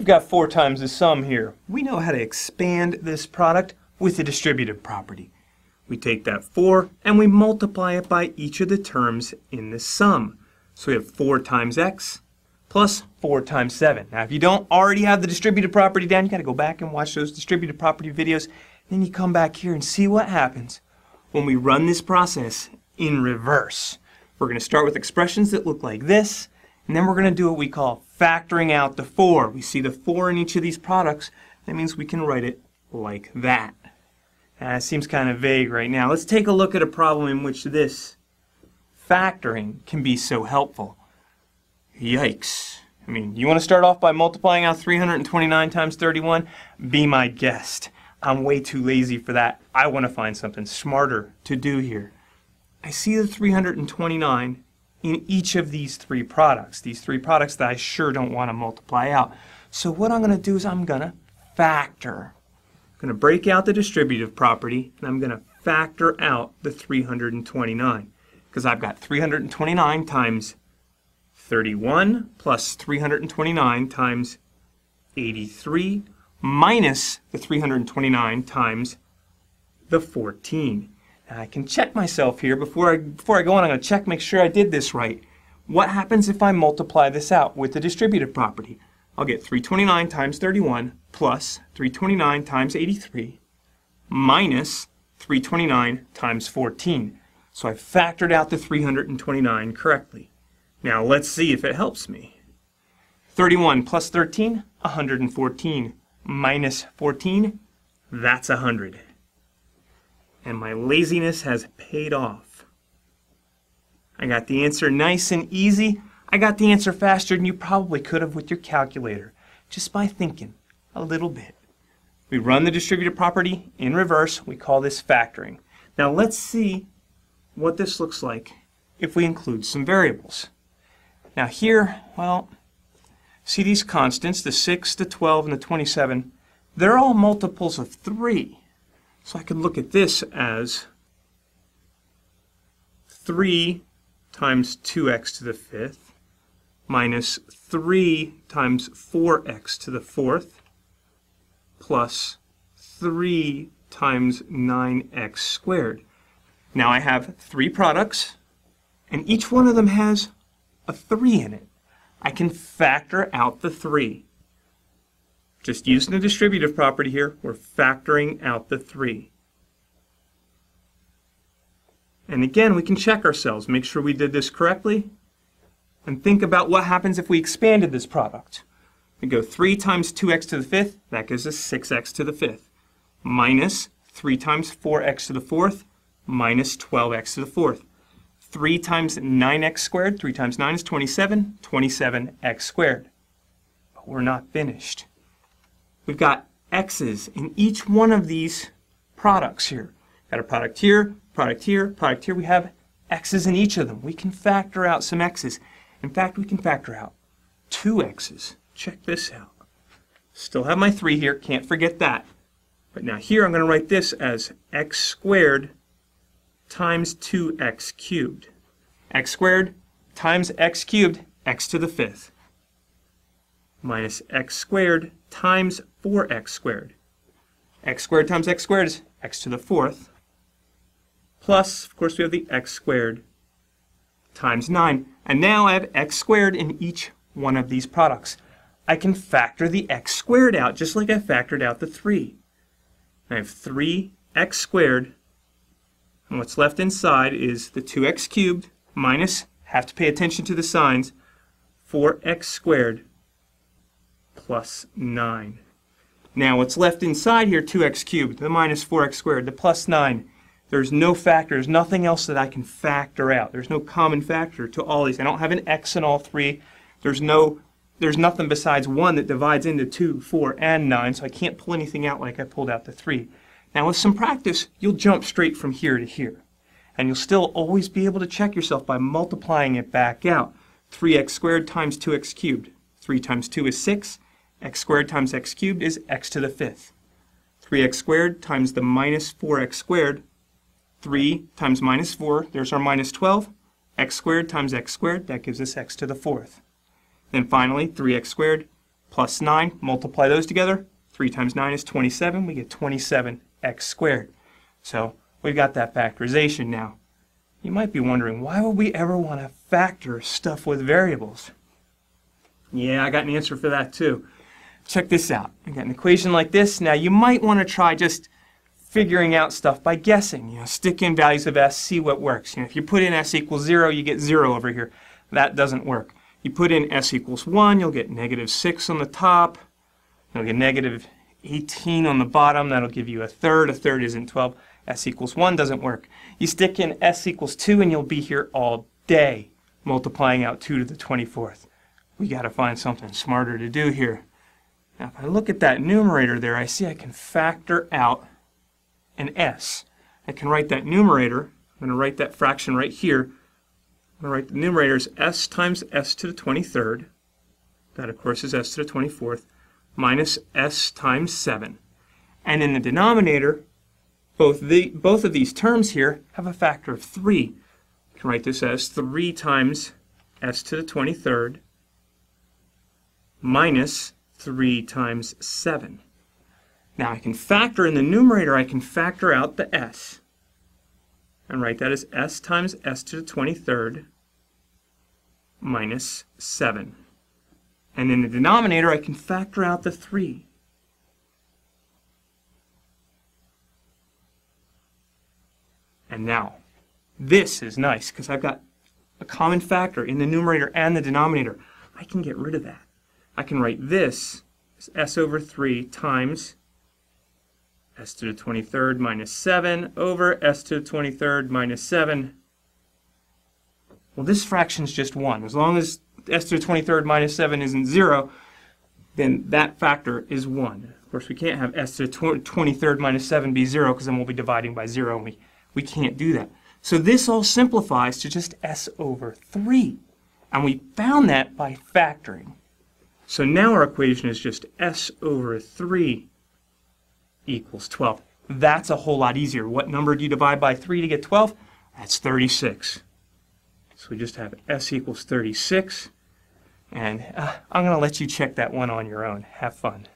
We've got 4 times the sum here. We know how to expand this product with the distributive property. We take that 4 and we multiply it by each of the terms in the sum. So we have 4 times x plus 4 times 7. Now if you don't already have the distributive property down, you got to go back and watch those distributive property videos. Then you come back here and see what happens when we run this process in reverse. We're going to start with expressions that look like this, and then we're going to do what we call factoring out the 4. We see the 4 in each of these products. That means we can write it like that. That seems kind of vague right now. Let's take a look at a problem in which this factoring can be so helpful. Yikes. I mean, you want to start off by multiplying out 329 times 31? Be my guest. I'm way too lazy for that. I want to find something smarter to do here. I see the 329 in each of these 3 products. These 3 products that I sure don't want to multiply out. So what I'm going to do is I'm going to factor. I'm going to break out the distributive property and I'm going to factor out the 329. Because I've got 329 times 31 plus 329 times 83 minus the 329 times the 14. Now I can check myself here. Before I go on, I'm going to check, make sure I did this right. What happens if I multiply this out with the distributive property? I'll get 329 times 31 plus 329 times 83 minus 329 times 14. So I factored out the 329 correctly. Now let's see if it helps me. 31 plus 13, 114. Minus 14, that's 100. And my laziness has paid off. I got the answer nice and easy. I got the answer faster than you probably could have with your calculator, just by thinking a little bit. We run the distributive property in reverse. We call this factoring. Now let's see what this looks like if we include some variables. Now here, well, see these constants, the 6, the 12, and the 27, they're all multiples of 3. So I can look at this as 3 times 2x to the 5th minus 3 times 4x to the 4th plus 3 times 9x squared. Now I have 3 products, and each one of them has a 3 in it. I can factor out the 3. Just using the distributive property here, we're factoring out the 3. And again, we can check ourselves, make sure we did this correctly, and think about what happens if we expanded this product. We go 3 times 2x to the 5th, that gives us 6x to the 5th, minus 3 times 4x to the 4th, minus 12x to the 4th. 3 times 9x squared, 3 times 9 is 27, 27x squared. But we're not finished. We've got x's in each one of these products here. Got a product here, product here, product here. We have x's in each of them. We can factor out some x's. In fact, we can factor out 2 x's. Check this out. Still have my 3 here, can't forget that. But now here I'm going to write this as x squared times 2x cubed. X squared times x cubed, x to the 5th, minus x squared times 4x squared. X squared times x squared is x to the 4th, plus, of course, we have the x squared times 9. And now I have x squared in each one of these products. I can factor the x squared out, just like I factored out the 3. I have 3x squared, and what's left inside is the 2x cubed minus, have to pay attention to the signs, 4x squared plus 9. Now what's left inside here, 2x cubed, the minus 4x squared, the plus 9, there's no factors, nothing else that I can factor out. There's no common factor to all these. I don't have an x in all 3. There's nothing besides 1 that divides into 2, 4, and 9, so I can't pull anything out like I pulled out the 3. Now with some practice, you'll jump straight from here to here. And you'll still always be able to check yourself by multiplying it back out. 3x squared times 2x cubed. 3 times 2 is 6. X squared times x cubed is x to the 5th. 3x squared times the minus 4x squared. 3 times minus 4, there's our minus 12. X squared times x squared, that gives us x to the 4th. Then finally, 3x squared plus 9, multiply those together. 3 times 9 is 27. We get 27x squared. So we've got that factorization now. You might be wondering, why would we ever want to factor stuff with variables? Yeah, I got an answer for that too. Check this out. I've got an equation like this. Now you might want to try just figuring out stuff by guessing. You know, stick in values of s, see what works. You know, if you put in s equals 0, you get 0 over here. That doesn't work. You put in s equals 1, you'll get negative 6 on the top. You'll get negative 18 on the bottom. That'll give you a third. A third isn't 12. S equals 1 doesn't work. You stick in s equals 2 and you'll be here all day multiplying out 2 to the 24th. We got to find something smarter to do here. Now if I look at that numerator there, I see I can factor out an s. I can write that numerator. I'm going to write that fraction right here. I'm going to write the numerator as s times s to the 23rd. That of course is s to the 24th minus s times 7. And in the denominator, both of these terms here have a factor of 3. I can write this as 3 times s to the 23rd minus 3 times 7. Now I can factor in the numerator, I can factor out the s. And write that as s times s to the 23rd minus 7. And in the denominator I can factor out the 3. And now, this is nice because I've got a common factor in the numerator and the denominator. I can get rid of that. I can write this as s over 3 times s to the 23rd minus 7 over s to the 23rd minus 7. Well, this fraction's just 1. As long as s to the 23rd minus 7 isn't 0, then that factor is 1. Of course, we can't have s to the 23rd minus 7 be 0 because then we'll be dividing by 0 and we can't do that. So this all simplifies to just s over 3. And we found that by factoring. So now our equation is just s over 3 equals 12. That's a whole lot easier. What number do you divide by 3 to get 12? That's 36. So we just have s equals 36. And I'm going to let you check that one on your own. Have fun.